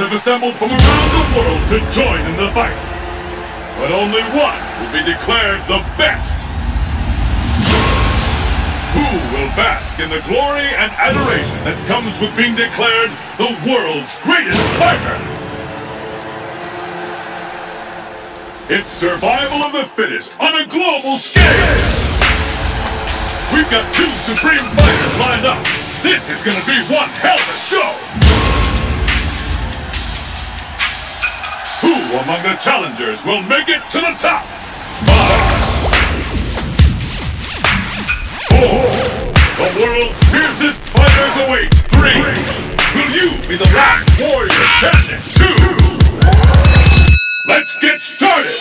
Have assembled from around the world to join in the fight, but only one will be declared the best. Who will bask in the glory and adoration that comes with being declared the world's greatest fighter? It's survival of the fittest on a global scale. We've got two supreme fighters lined up. This is going to be one hell of a show. Who among the challengers will make it to the top? 5, 4, the world's fiercest fighters await. 3, will you be the last warrior standing? 2, let's get started!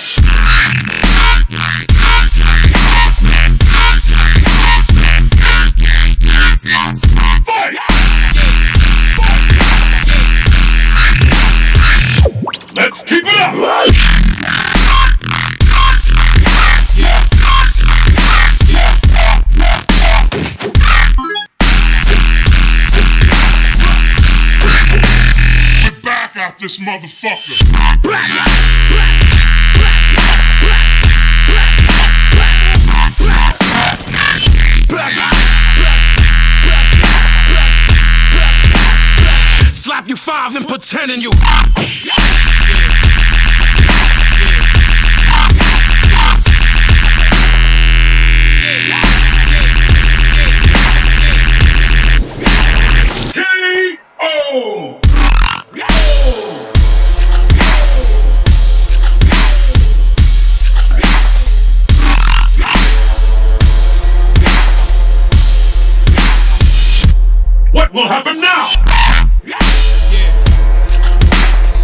Let's keep it up! out this motherfucker. Slap you five and pretending you. What will happen now?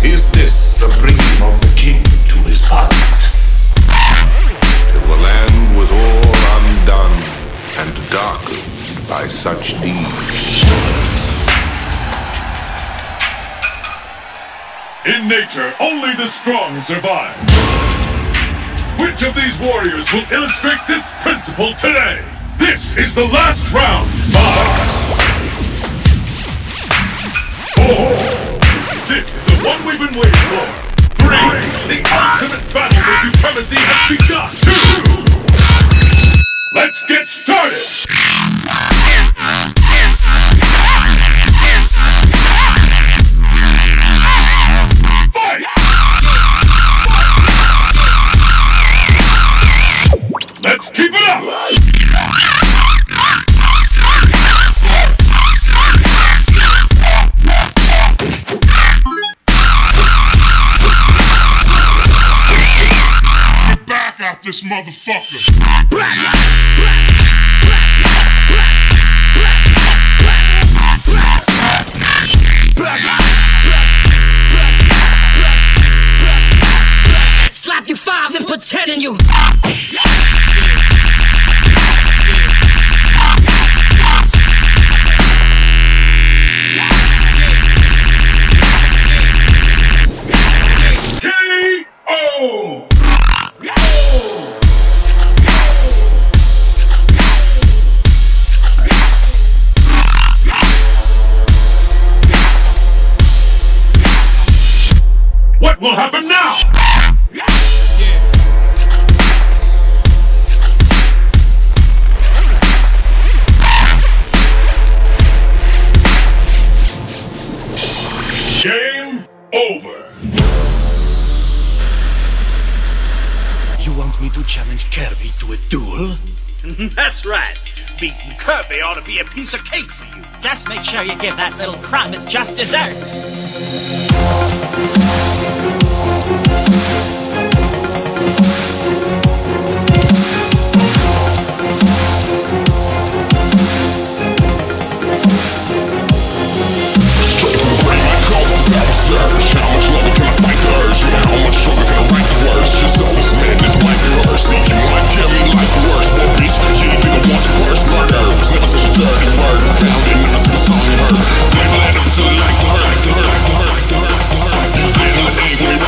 Is this the bringing of the king to his heart? Till the land was all undone and darkened by such deeds. In nature, only the strong survive. Which of these warriors will illustrate this principle today? This is the last round. This is the one we've been waiting for. 3, the ultimate battle for supremacy has begun. 2, let's get started! This motherfucker. Slap you five and pretending you. What will happen now? Game over. You want me to challenge Kirby to a duel? That's right. Beating Kirby ought to be a piece of cake for you. Just make sure you give that little crumb its just desserts. Like the hurt. You stay in the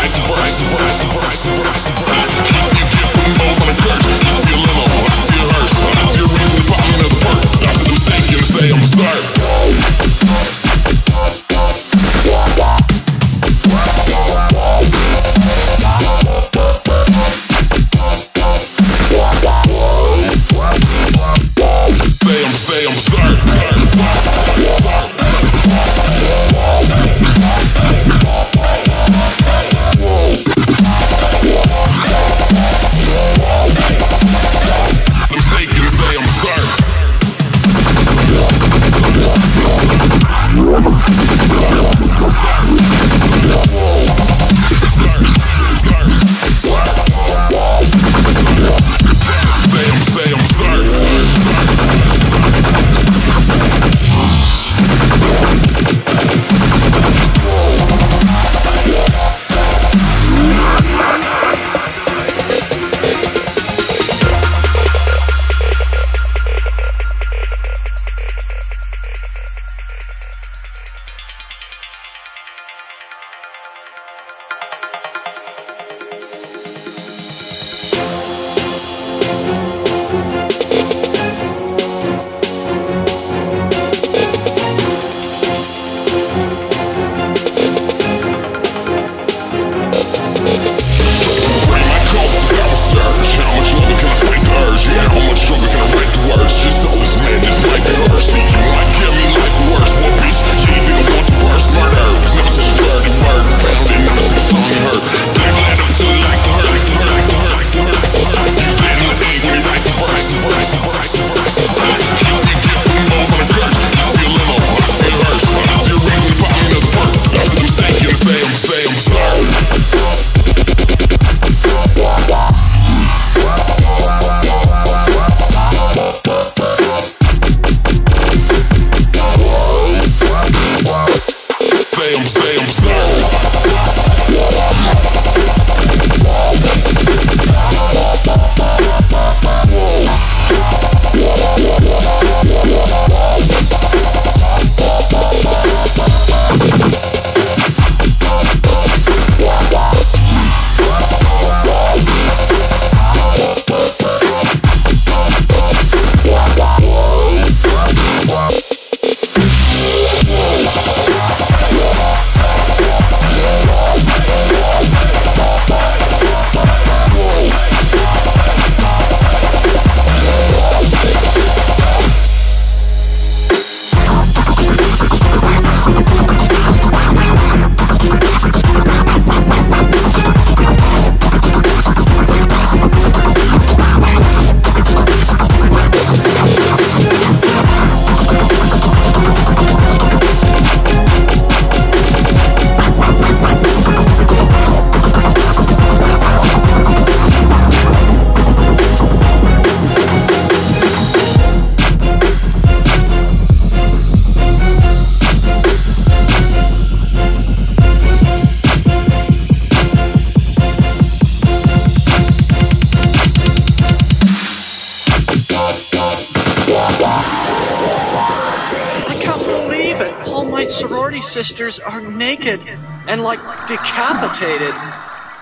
sisters are naked and like decapitated.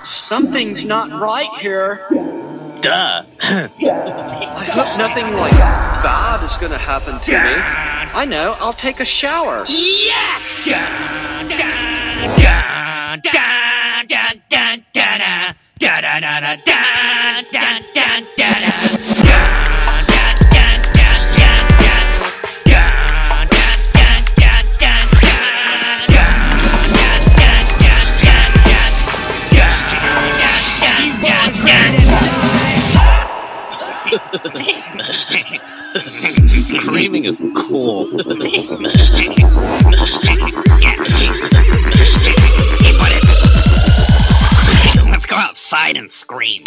Something's not right here. Duh. I hope nothing like bad is gonna happen to me. I know, I'll take a shower. Yes! Screaming is cool. Let's go outside and scream.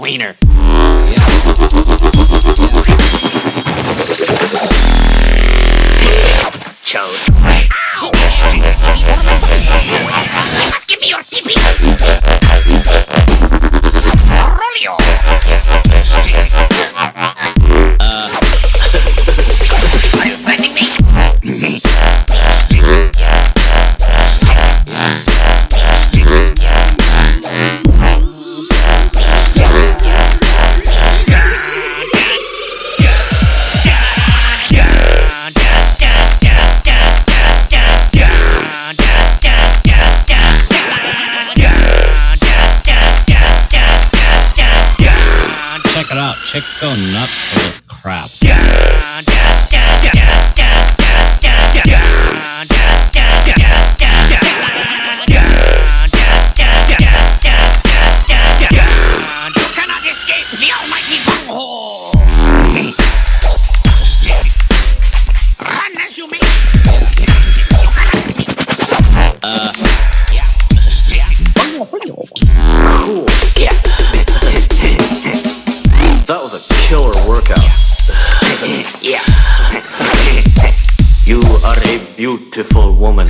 Wiener. Chode. Give me your TP. Rolio. Are you threatening me? Chicks go nuts for this crap. You cannot escape the almighty bunghole! Run as you may! Cool. That was a killer workout. Yeah. You are a beautiful woman.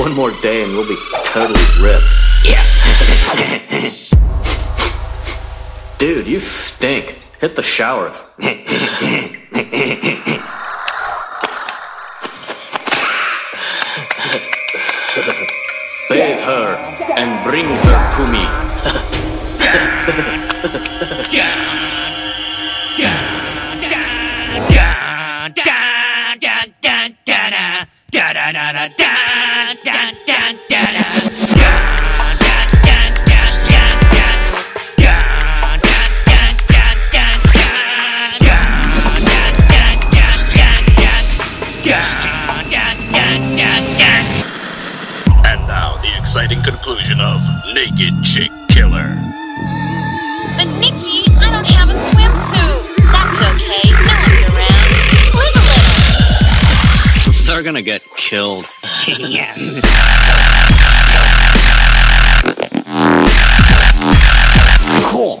One more day and we'll be totally ripped. Yeah. Dude, you stink. Hit the shower. Bathe her and bring her to me. And now the exciting conclusion of Naked Chick Killer. But Nikki, I don't have a swimsuit. That's okay, no one's around. Live a little. They're gonna get killed. Yeah. Cool.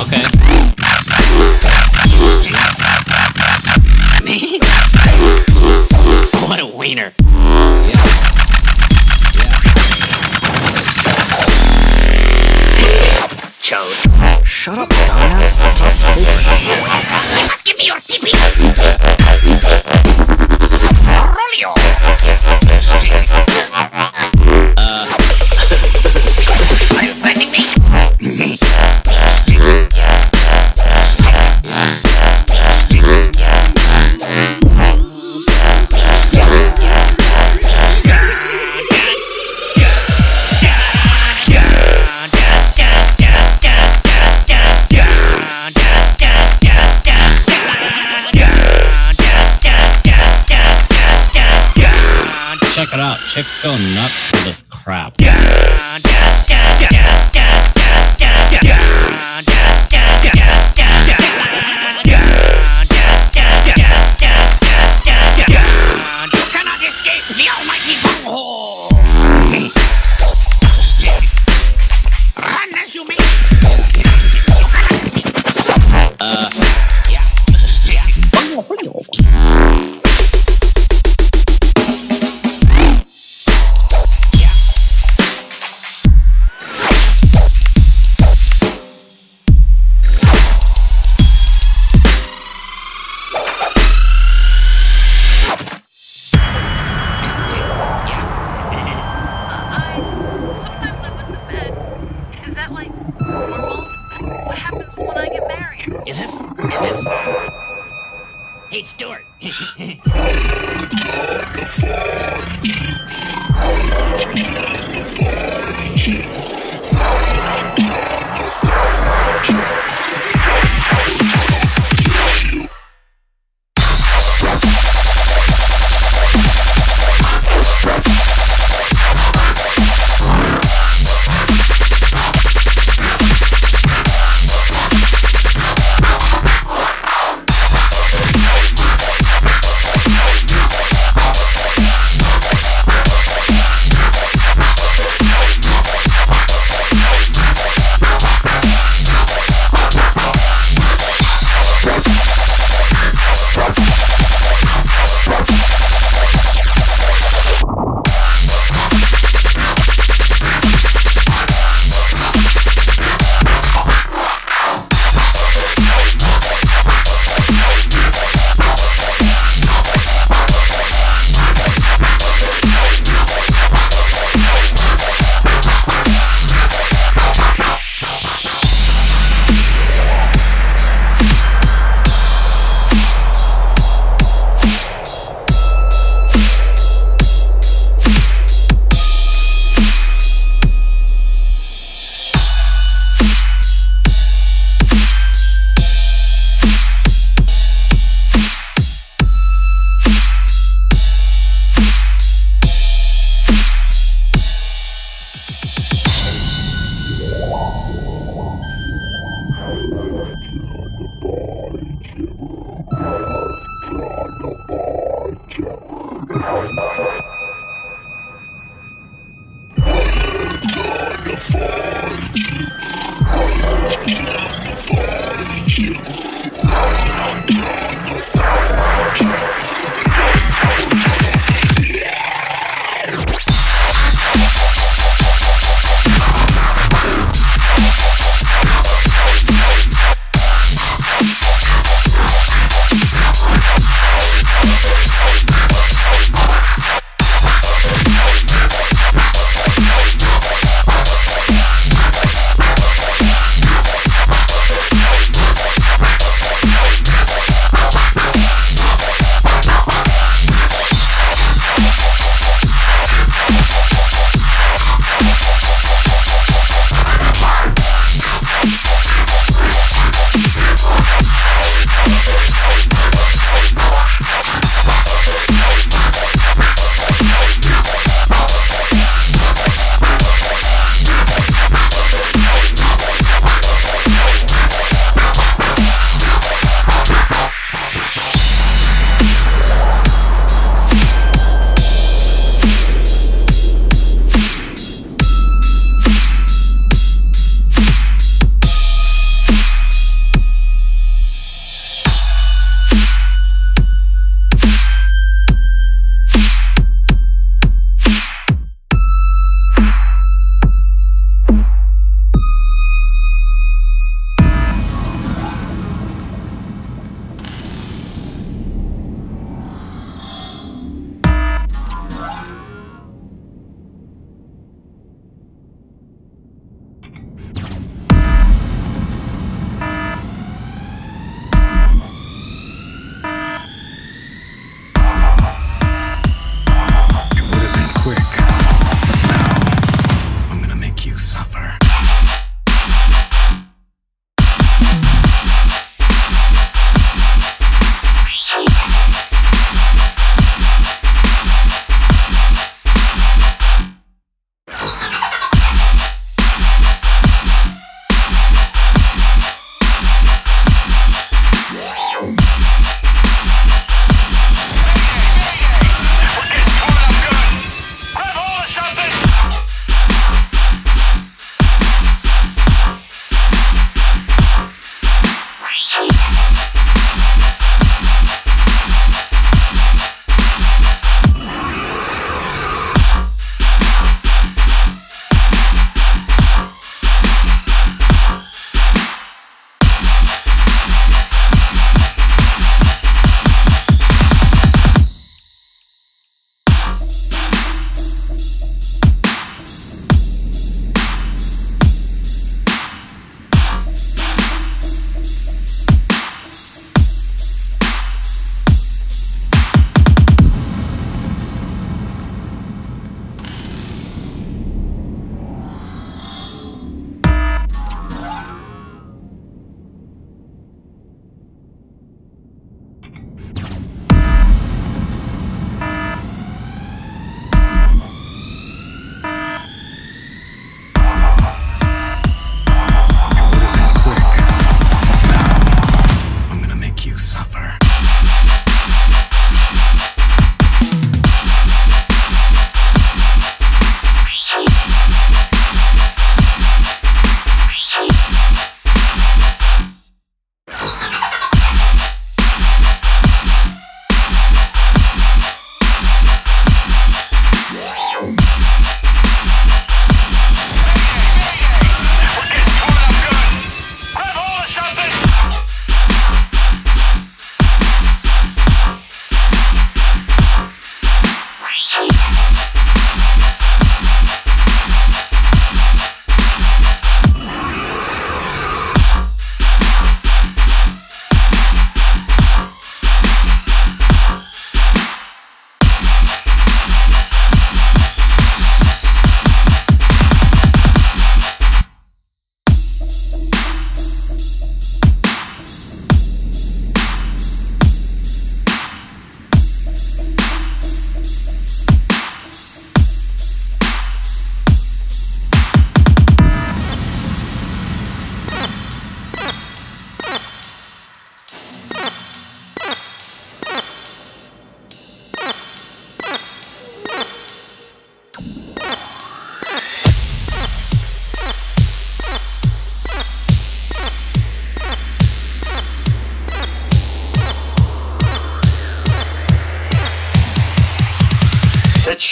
Okay. What a wiener. Chode. Shut up, dumbass. Give me your TP. Rolio. Are you threatening me? Check it out, chicks go nuts for this crap. You cannot escape the almighty bunghole! Hey, Stuart.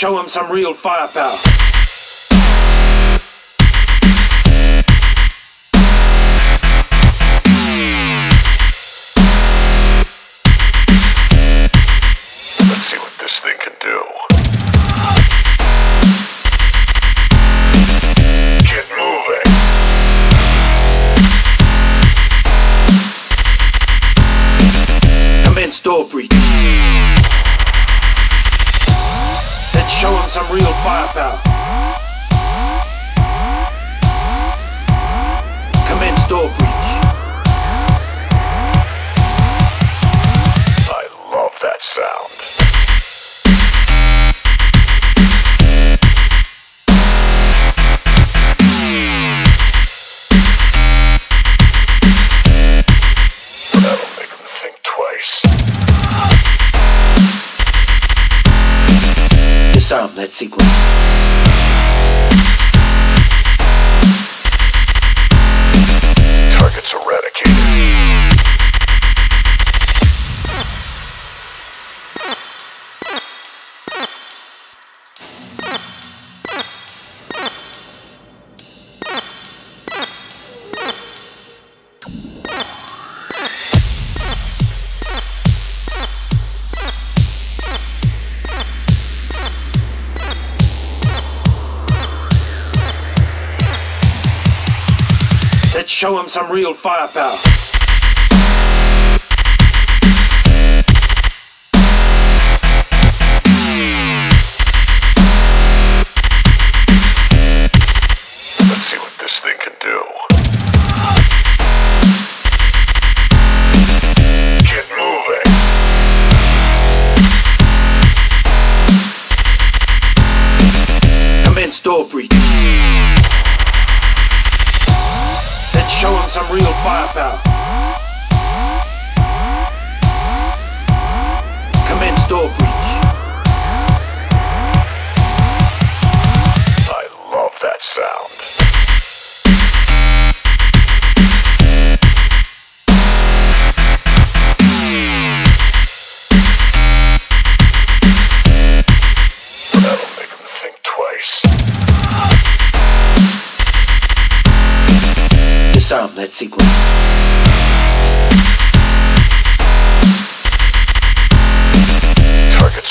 show him some real firepower. Let's see what this thing can do. Get moving. Commence door breach. Show him some real firepower. Commence door breach. I love that sound. That'll make him think twice. Disarm that sequence. Targets eradicated. Show him some real firepower. Let's see what this thing can do. Get moving. Commence door breach. Show him some real firepower. Commence door breach. I love that sound. That'll make him think twice. Disarm that sequence. Targets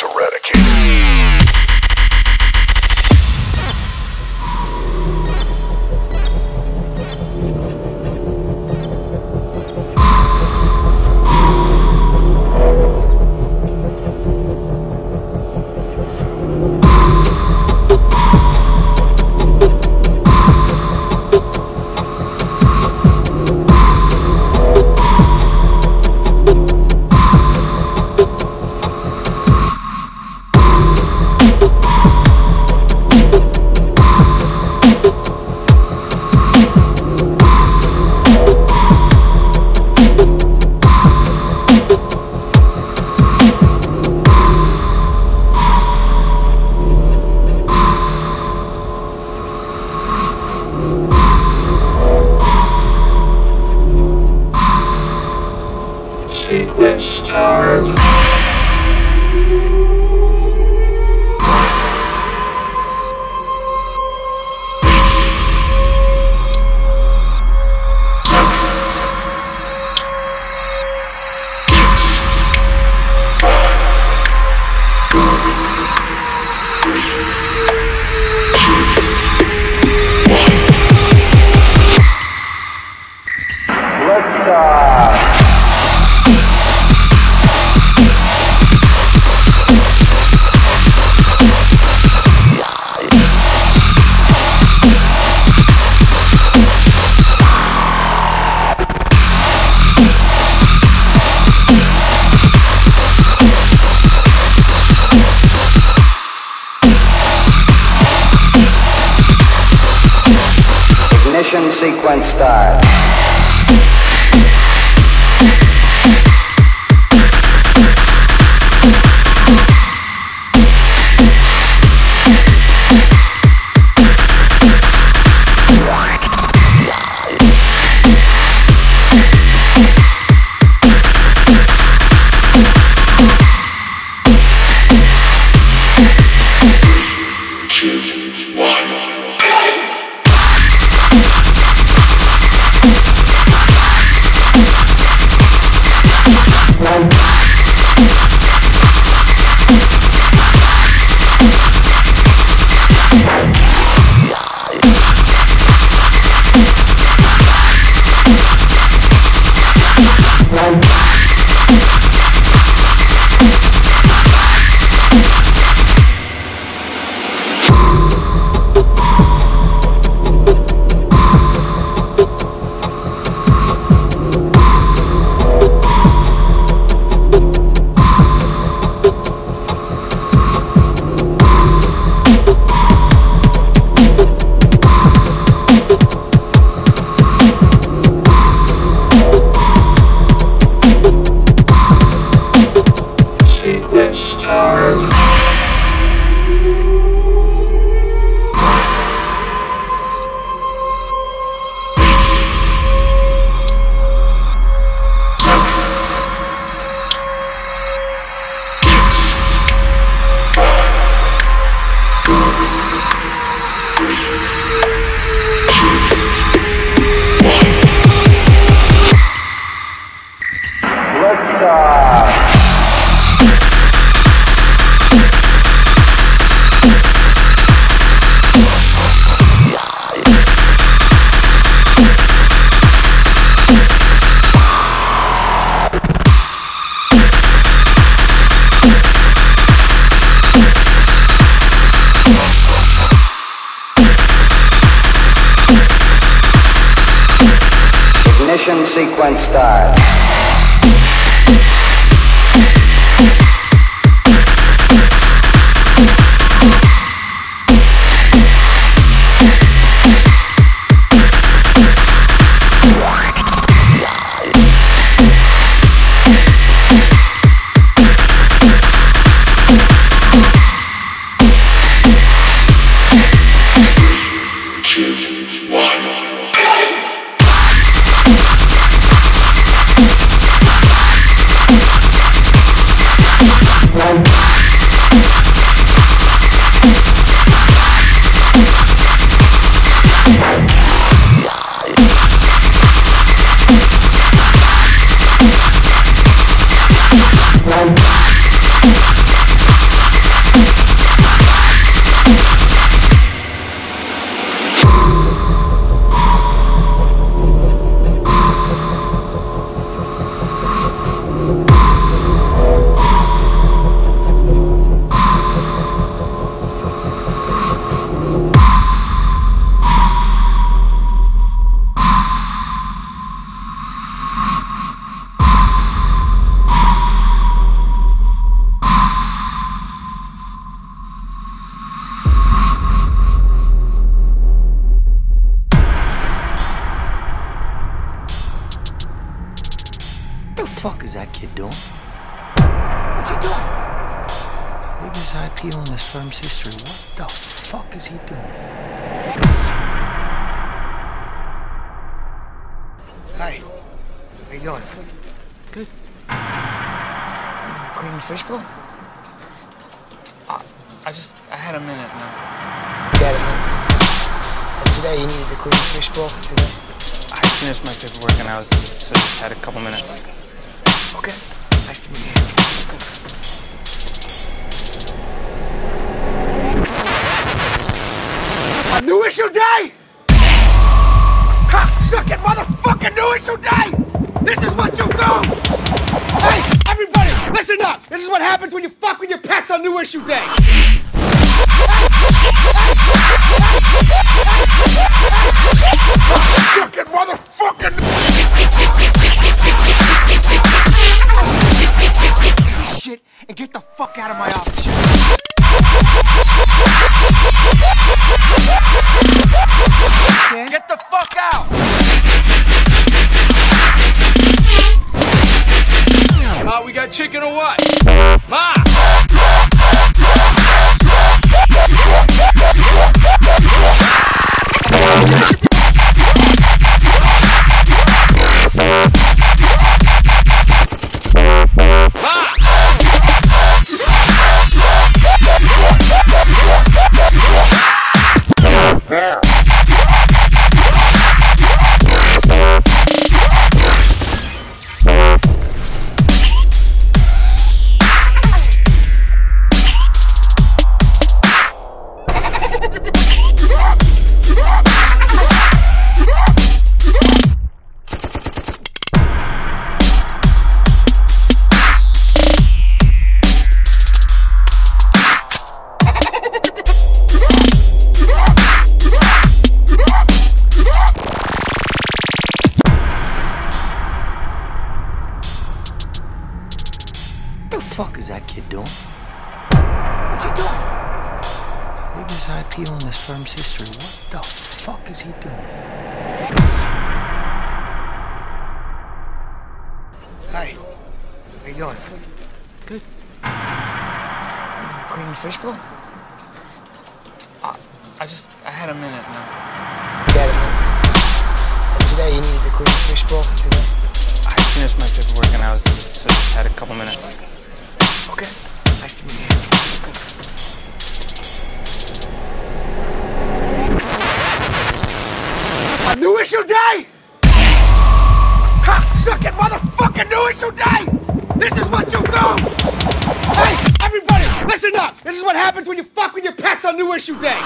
sequence start. stars. Ignition sequence start. What the fuck is that kid doing? What's he doing? Biggest IPO in this firm's history. What the fuck is he doing? Hi. How you doing? Good. You clean the fishbowl? I had a minute now. Got it. And today you needed to clean the fishbowl today? I finished my paperwork and so I just had a couple minutes. Okay. Nice to meet you. A new issue day! Cocksucking motherfucking new issue day! This is what you do! Hey, everybody, listen up! This is what happens when you fuck with your pets on new issue day! Cocksucking motherfucking... and get the fuck out of my office. Get the fuck out! Ma, we got chicken or what? Ma! What the fuck is that kid doing? What's he doing? Biggest IPO in this firm's history. What the fuck is he doing? Hi. How you doing? Good. Anything in the fishbowl? I had a minute now. You got a minute. And today you needed to clean the fishbowl today? I finished my paperwork and so just had a couple minutes. Okay. Nice to meet you. A new issue day! Cocksucking motherfucking new issue day! This is what you do! Hey, everybody, listen up! This is what happens when you fuck with your pets on new issue day!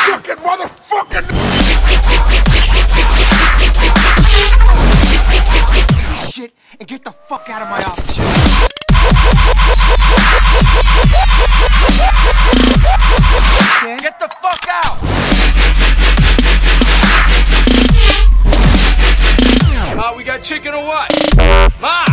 Cocksucking motherfucking shit, and get the fuck out of my office. Get the fuck out! Ma, we got chicken or what? Ma!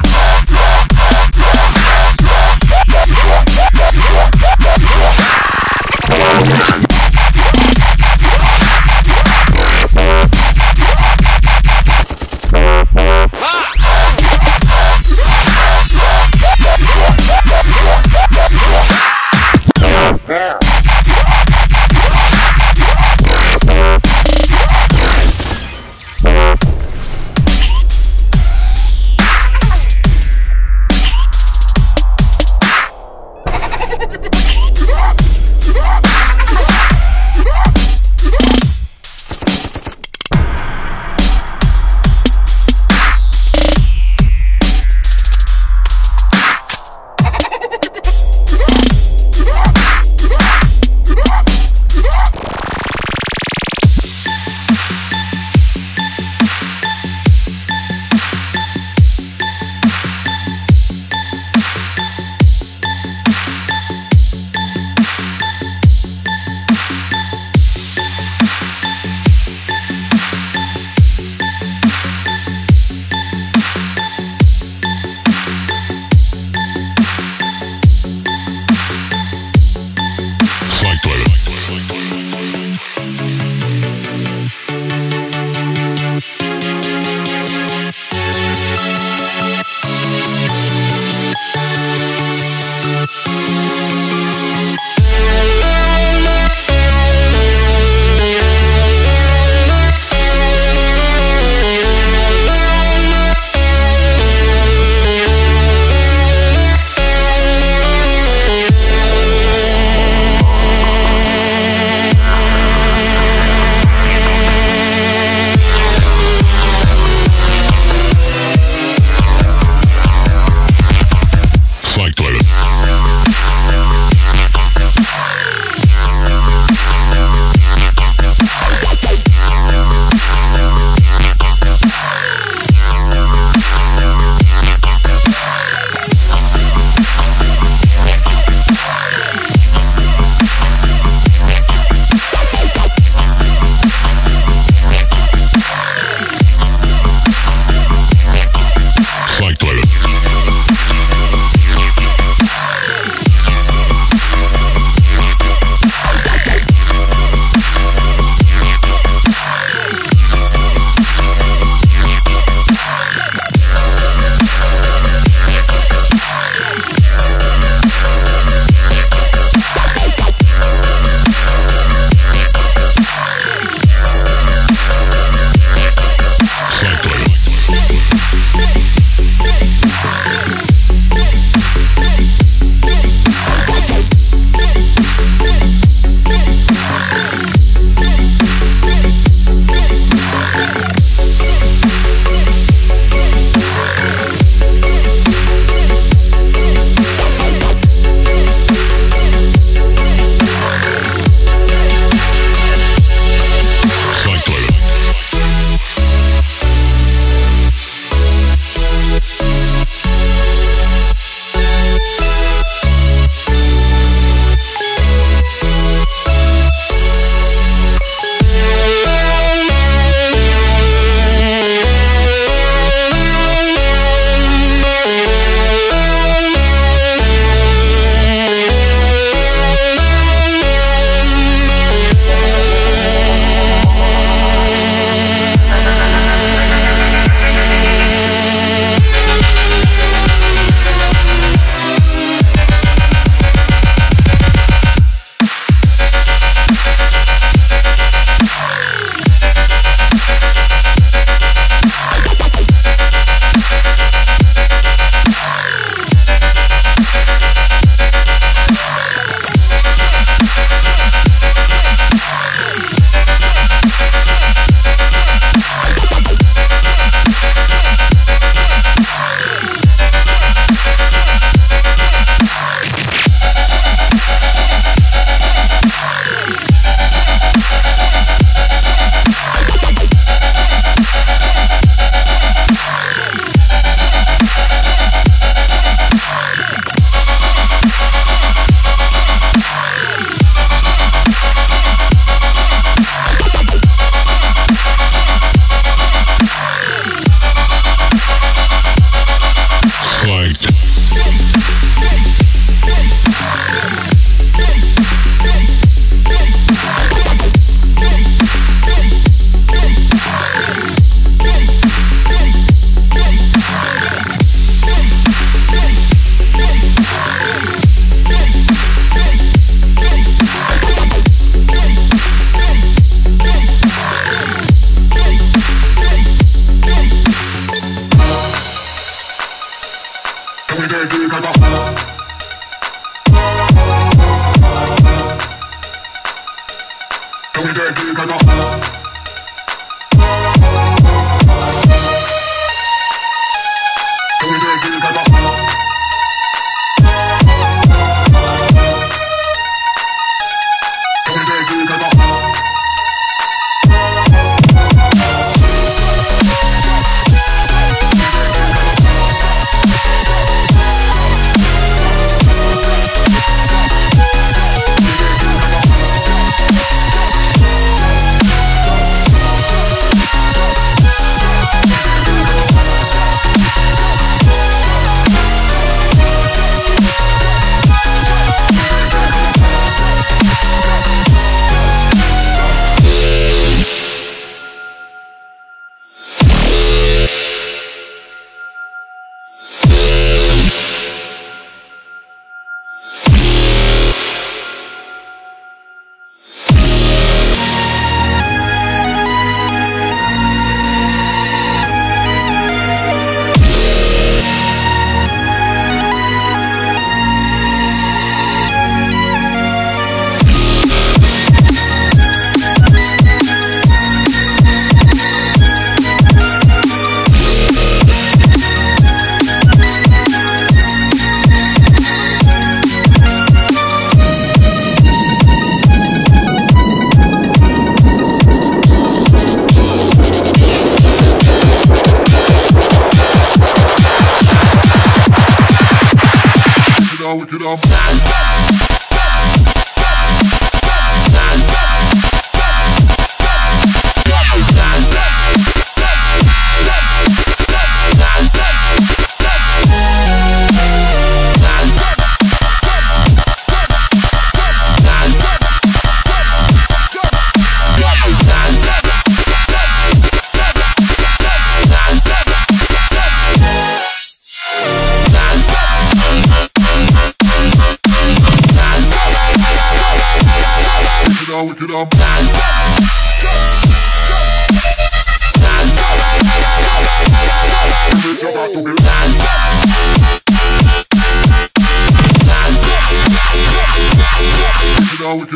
look it up. Look it up. Look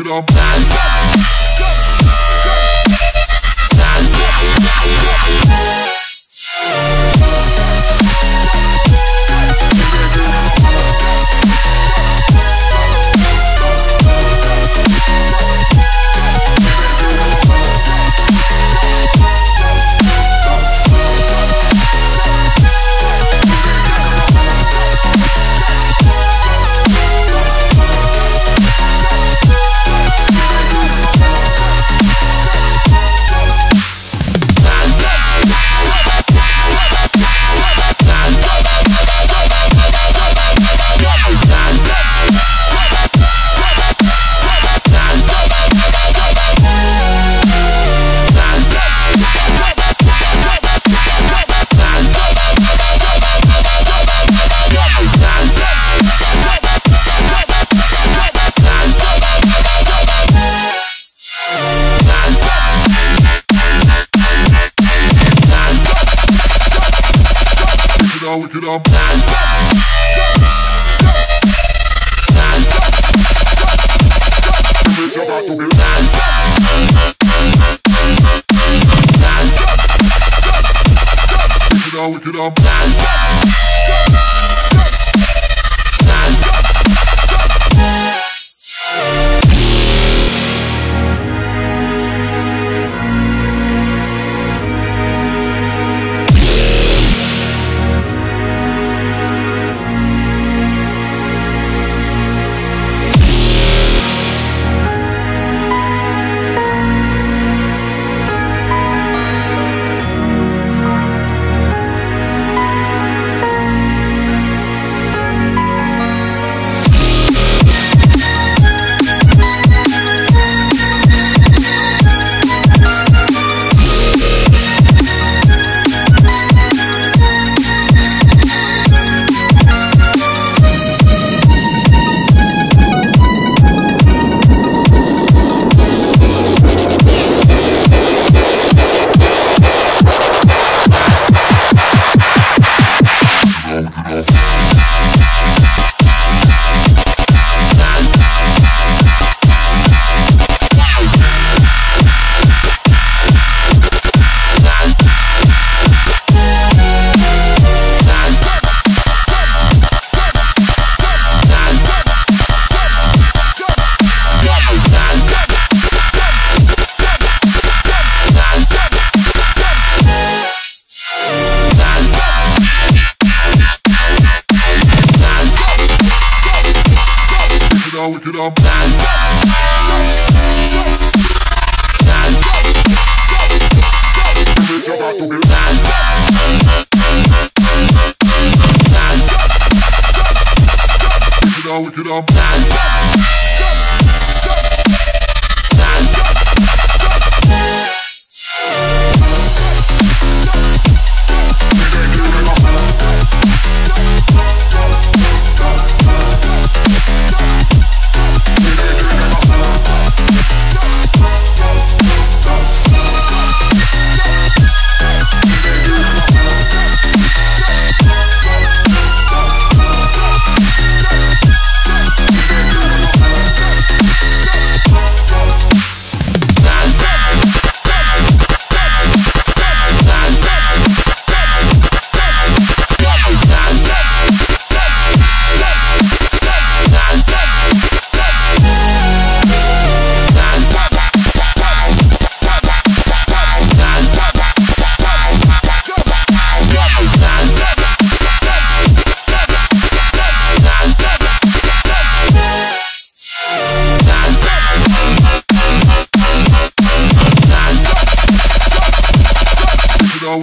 it up. Look it up. It's about to be. Look it up. Look it up. It's about to be. Look it up.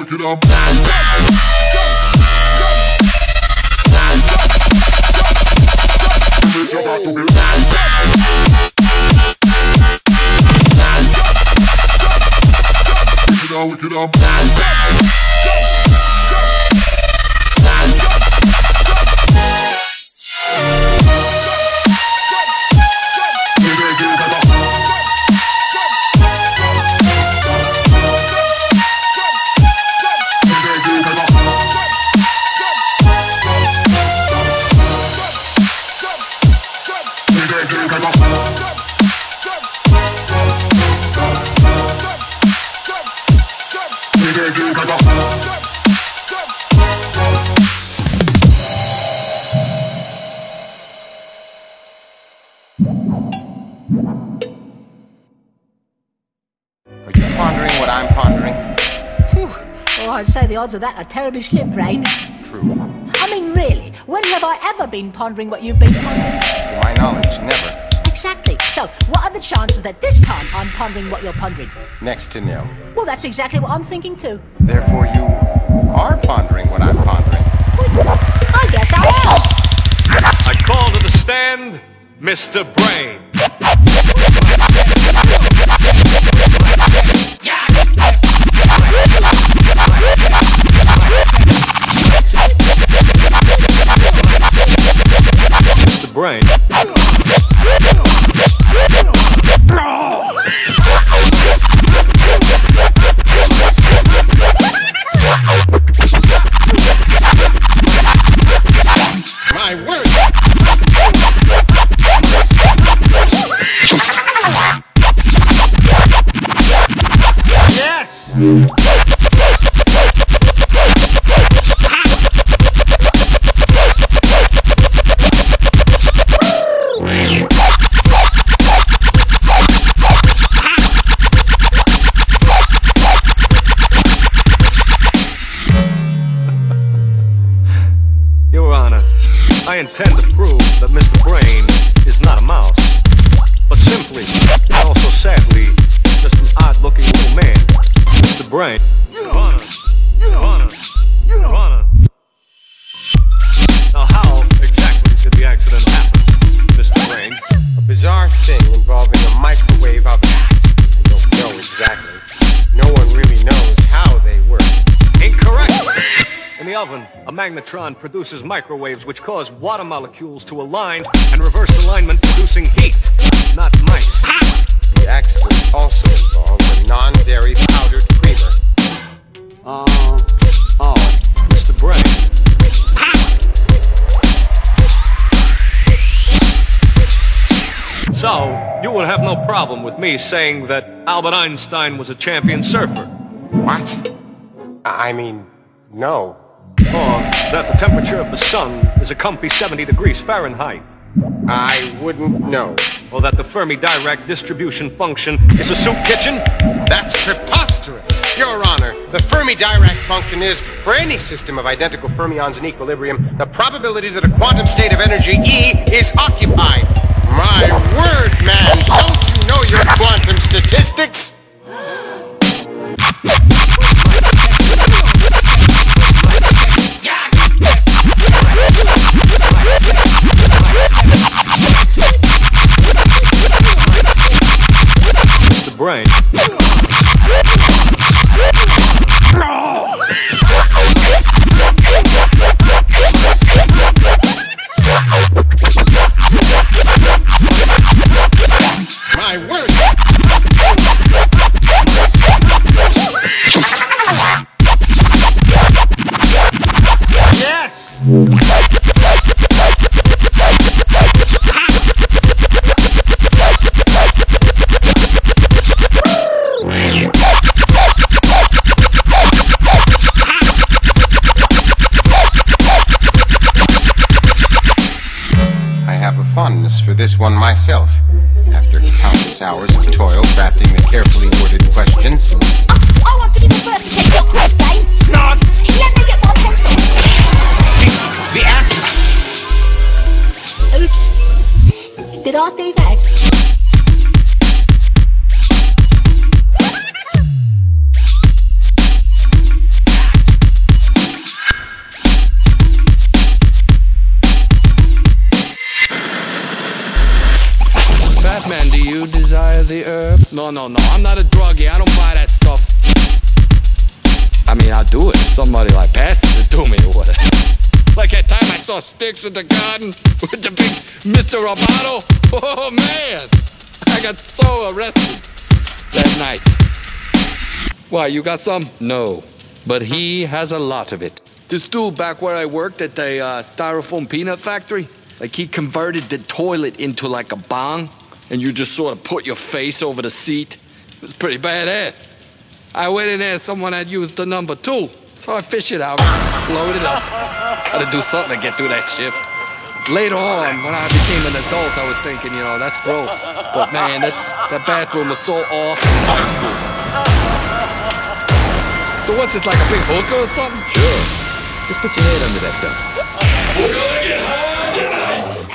Look at them. Look at them. I'd say the odds of that are terribly slim, Brain. True. I mean, really, when have I ever been pondering what you've been pondering? To my knowledge, never. Exactly. So, what are the chances that this time I'm pondering what you're pondering? Next to nil. Well, that's exactly what I'm thinking too. Therefore, you are pondering what I'm pondering. I guess I am. I call to the stand, Mr. Brain. Mr. Brain. My word. Yes. I intend to prove that Mr. Brain is not a mouse, but simply, and also sadly, just an odd-looking little man. Mr. Brain. Now how exactly did the accident happen, Mr. Brain? A bizarre thing involving a microwave oven. I don't know exactly. No one really knows how they work. Incorrect! In the oven, a magnetron produces microwaves which cause water molecules to align and reverse alignment, producing heat, not mice. The accident also involved a non-dairy powdered creamer. Mr. Brain. So, you would have no problem with me saying that Albert Einstein was a champion surfer. What? I mean, no. Or that the temperature of the sun is a comfy 70 degrees Fahrenheit. I wouldn't know. Or that the Fermi Dirac distribution function is a soup kitchen? That's preposterous, Your Honor. The Fermi Dirac function is, for any system of identical fermions in equilibrium, the probability that a quantum state of energy E is occupied. My word, man, don't you know your quantum statistics? Mr. Brain. My word. Yes. Fondness for this one myself, after countless hours of toil crafting the carefully worded questions. I want to be the first to take your quiz, Brain. Not! Let me get my pencil! The accident! Oops. Did I do that? No, I'm not a druggie, I don't buy that stuff. I mean, I'll do it if somebody like passes it to me or whatever. Like that time I saw Sticks in the garden with the big Mr. Roboto. Oh man, I got so arrested that night. Why, you got some? No, but he has a lot of it. This dude back where I worked at the styrofoam peanut factory, like he converted the toilet into like a bong, and you just sort of put your face over the seat. It was pretty badass. I went in there, someone had used the number 2, so I fished it out, loaded up. Had to do something to get through that shift. Later on, when I became an adult, I was thinking, you know, that's gross. But man, that bathroom was so awesome in high school. So what's this, like a big hooker or something? Sure. Just put your head under that stuff. We're gonna get high tonight!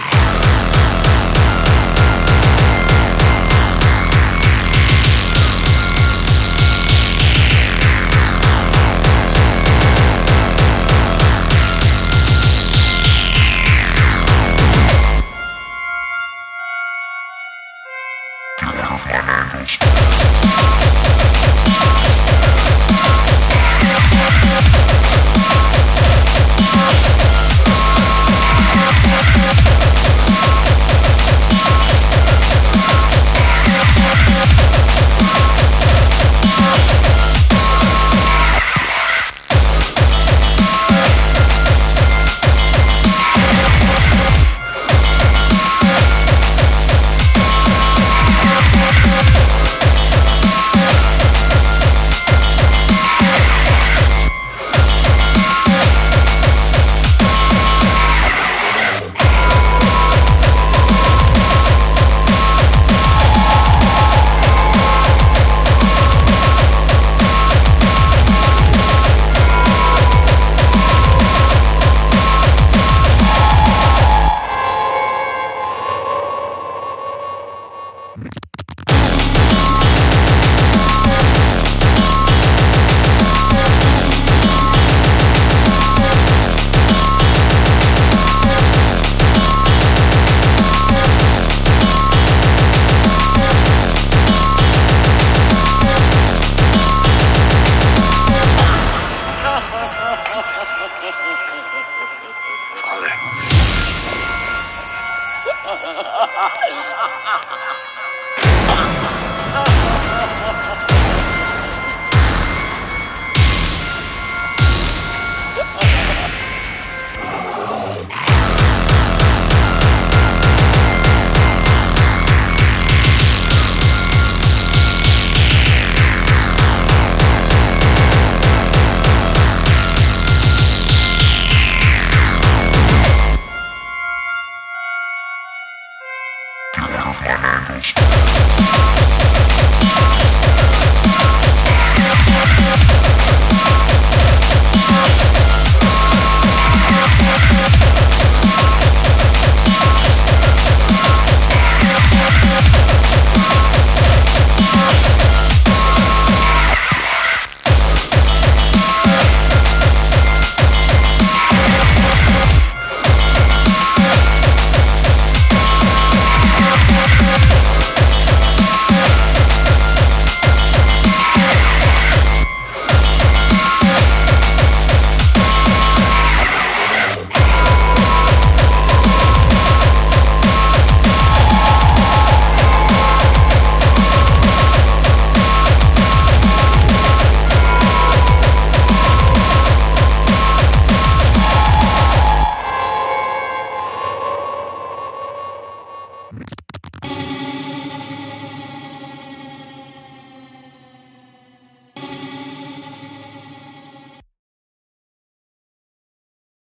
My angles.